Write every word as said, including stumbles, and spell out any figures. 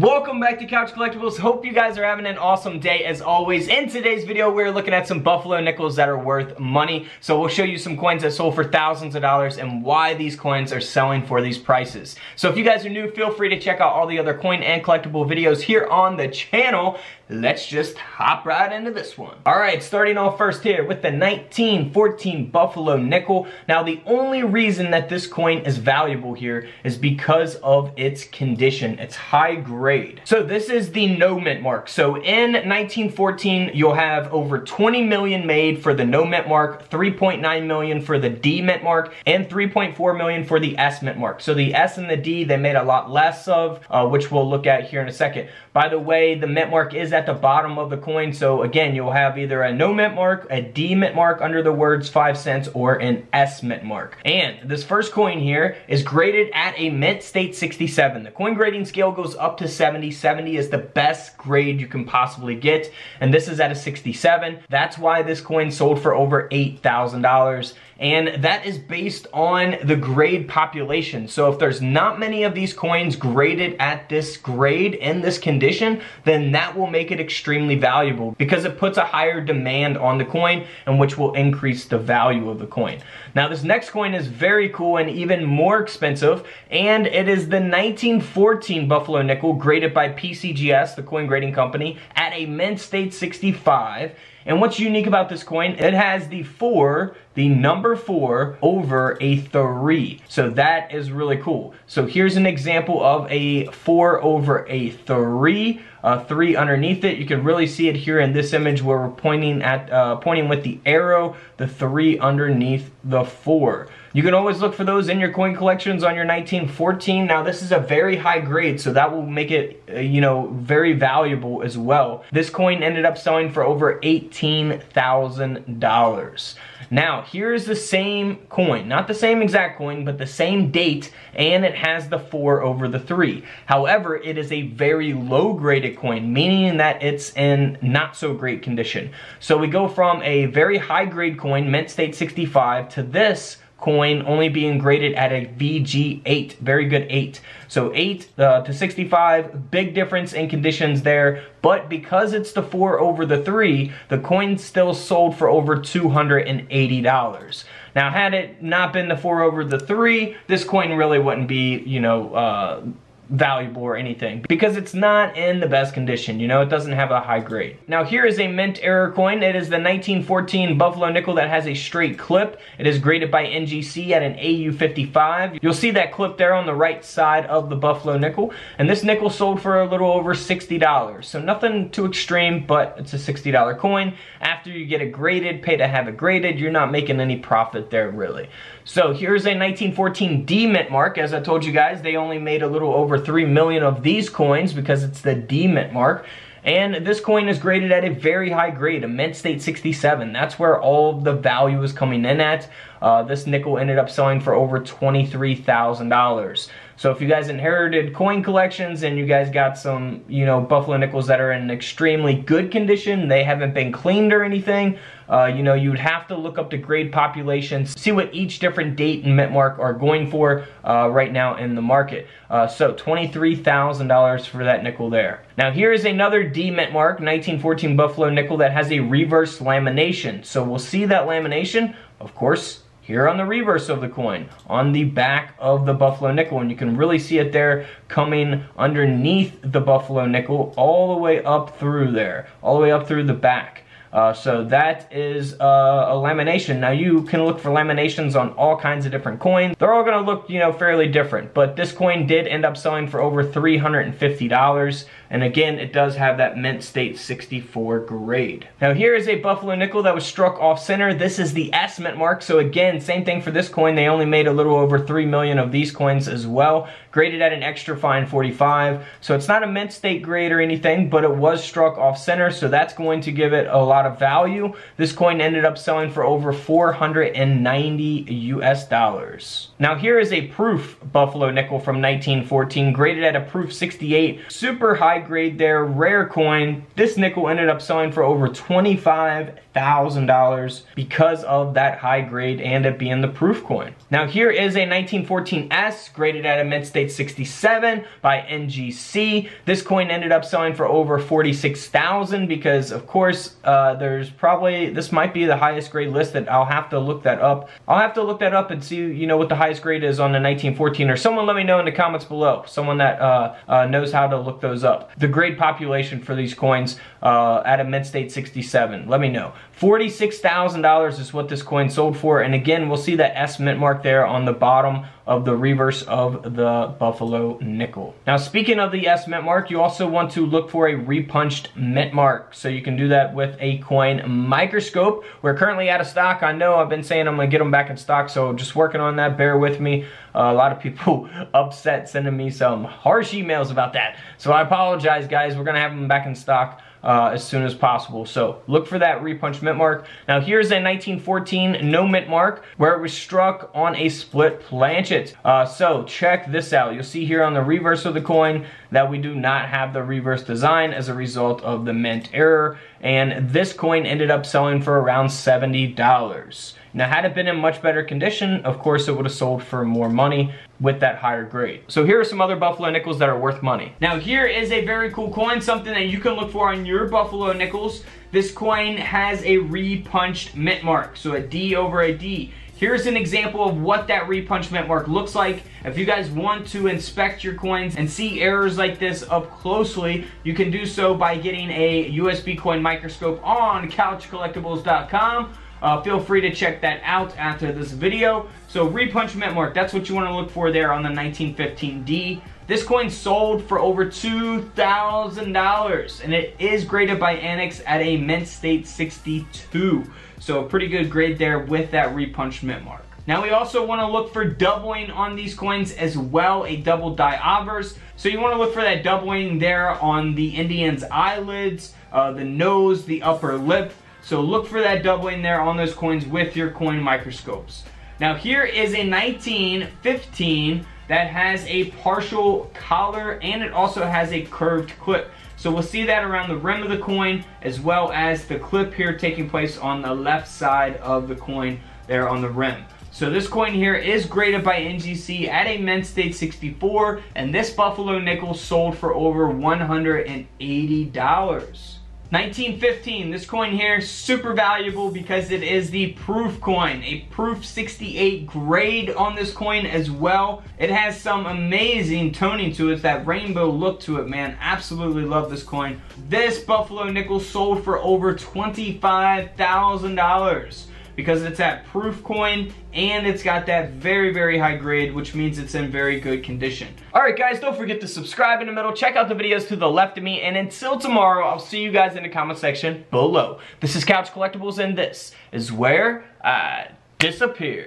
Welcome back to Couch Collectibles. Hope you guys are having an awesome day as always. In today's video, we're looking at some Buffalo Nickels that are worth money. So we'll show you some coins that sold for thousands of dollars and why these coins are selling for these prices. So if you guys are new, feel free to check out all the other coin and collectible videos here on the channel. Let's just hop right into this one. All right, starting off first here with the nineteen fourteen Buffalo Nickel. Now, the only reason that this coin is valuable here is because of its condition. It's high grade. So this is the no mint mark. So in nineteen fourteen, you'll have over twenty million made for the no mint mark, three point nine million for the D mint mark, and three point four million for the S mint mark. So the S and the D, they made a lot less of, uh, which we'll look at here in a second. By the way, the mint mark is at the bottom of the coin, so again, you'll have either a no mint mark, a D mint mark under the words five cents, or an S mint mark. And this first coin here is graded at a mint state sixty-seven. The coin grading scale goes up to seventy. seventy is the best grade you can possibly get, and this is at a sixty-seven. That's why this coin sold for over eight thousand dollars, and that is based on the grade population. So if there's not many of these coins graded at this grade in this condition, then that will make it extremely valuable because it puts a higher demand on the coin, and which will increase the value of the coin. Now, this next coin is very cool and even more expensive, and it is the nineteen fourteen Buffalo Nickel graded by P C G S, the coin grading company, at a mint state sixty-five. And what's unique about this coin, it has the four, the number four, over a three. So that is really cool. So here's an example of a four over a three, a three underneath it. You can really see it here in this image where we're pointing at, uh, pointing with the arrow, the three underneath the four. You can always look for those in your coin collections on your nineteen fourteen. Now, this is a very high grade, so that will make it, you know, very valuable as well. This coin ended up selling for over eighteen thousand dollars. Now, here's the same coin, not the same exact coin, but the same date, and it has the four over the three. However, it is a very low graded coin, meaning that it's in not so great condition. So we go from a very high grade coin, mint state sixty-five, to this coin only being graded at a V G eight, very good eight. So eight uh, to sixty-five, big difference in conditions there, but because it's the four over the three, the coin still sold for over two hundred eighty dollars. Now, had it not been the four over the three, this coin really wouldn't be, you know, uh, valuable or anything, because it's not in the best condition. You know, it doesn't have a high grade. Now, here is a mint error coin. It is the nineteen fourteen Buffalo Nickel that has a straight clip. It is graded by N G C at an A U fifty-five. You'll see that clip there on the right side of the Buffalo Nickel, and this nickel sold for a little over sixty dollars. So nothing too extreme, but it's a sixty dollar coin. After you get it graded, pay to have it graded, you're not making any profit there, really. So here's a nineteen fourteen D mint mark. As I told you guys, they only made a little over three million of these coins because it's the D mint mark. And this coin is graded at a very high grade, a mint state sixty-seven. That's where all of the value is coming in at. Uh, this nickel ended up selling for over twenty-three thousand dollars. So if you guys inherited coin collections and you guys got some, you know, Buffalo Nickels that are in extremely good condition, they haven't been cleaned or anything, uh, you know, you would have to look up the grade populations, see what each different date and mint mark are going for uh, right now in the market. Uh, so twenty-three thousand dollars for that nickel there. Now, here is another D mint mark, nineteen fourteen Buffalo Nickel that has a reverse lamination. So we'll see that lamination, of course, here on the reverse of the coin, on the back of the Buffalo Nickel, and you can really see it there coming underneath the Buffalo Nickel all the way up through there, all the way up through the back. Uh, so that is uh, a lamination. Now, you can look for laminations on all kinds of different coins. They're all gonna look, you know, fairly different, but this coin did end up selling for over three hundred fifty dollars. And again, it does have that mint state sixty-four grade. Now, here is a Buffalo Nickel that was struck off center. This is the S mint mark. So again, same thing for this coin. They only made a little over three million of these coins as well, graded at an extra fine forty-five. So it's not a mint state grade or anything, but it was struck off center. So that's going to give it a lot out of value. This coin ended up selling for over four hundred ninety U S dollars. Now here is a proof Buffalo nickel from nineteen fourteen, graded at a proof sixty-eight. Super high grade there, rare coin. This nickel ended up selling for over twenty-five thousand dollars because of that high grade and it being the proof coin. Now here is a nineteen fourteen S, graded at a mint state sixty-seven by N G C. This coin ended up selling for over forty-six thousand dollars because of course uh, there's probably, this might be the highest grade listed. I'll have to look that up. I'll have to look that up and see, you know, what the highest grade is on the nineteen fourteen, or someone let me know in the comments below. Someone that uh, uh, knows how to look those up. The grade population for these coins uh, at a mint state sixty-seven. Let me know. forty-six thousand dollars is what this coin sold for, and again we'll see that S mint mark there on the bottom of the reverse of the Buffalo nickel. Now speaking of the S mint mark, you also want to look for a repunched mint mark. So you can do that with a coin microscope. We're currently out of stock. I know I've been saying I'm gonna get them back in stock, so just working on that, bear with me. Uh, a lot of people upset, sending me some harsh emails about that. So I apologize guys, we're gonna have them back in stock Uh, as soon as possible. So look for that repunch mint mark. Now here's a nineteen fourteen no mint mark where it was struck on a split planchet. Uh, so check this out. You'll see here on the reverse of the coin that we do not have the reverse design as a result of the mint error. And this coin ended up selling for around seventy dollars. Now had it been in much better condition, of course it would have sold for more money with that higher grade. So here are some other Buffalo nickels that are worth money. Now here is a very cool coin, something that you can look for on your Buffalo nickels. This coin has a repunched mint mark, so a D over a D. Here's an example of what that repunch mint mark looks like. If you guys want to inspect your coins and see errors like this up closely, you can do so by getting a U S B coin microscope on couch collectibles dot com. Uh, feel free to check that out after this video. So repunch mint mark, that's what you want to look for there on the nineteen fifteen D. This coin sold for over two thousand dollars and it is graded by ANACS at a mint state sixty-two. So a pretty good grade there with that repunch mint mark. Now we also want to look for doubling on these coins as well, a double diobverse. So you want to look for that doubling there on the Indian's eyelids, uh, the nose, the upper lip. So look for that doubling there on those coins with your coin microscopes. Now here is a nineteen fifteen that has a partial collar and it also has a curved clip. So we'll see that around the rim of the coin as well as the clip here taking place on the left side of the coin there on the rim. So this coin here is graded by N G C at a mint state sixty-four and this Buffalo nickel sold for over one hundred eighty dollars. nineteen fifteen, this coin here, super valuable because it is the proof coin, a proof sixty-eight grade on this coin as well. It has some amazing toning to it, that rainbow look to it, man. Absolutely love this coin. This Buffalo nickel sold for over twenty-five thousand dollars because it's that proof coin and it's got that very, very high grade, which means it's in very good condition. All right, guys, don't forget to subscribe in the middle. Check out the videos to the left of me. And until tomorrow, I'll see you guys in the comment section below. This is Couch Collectibles, and this is where I disappear.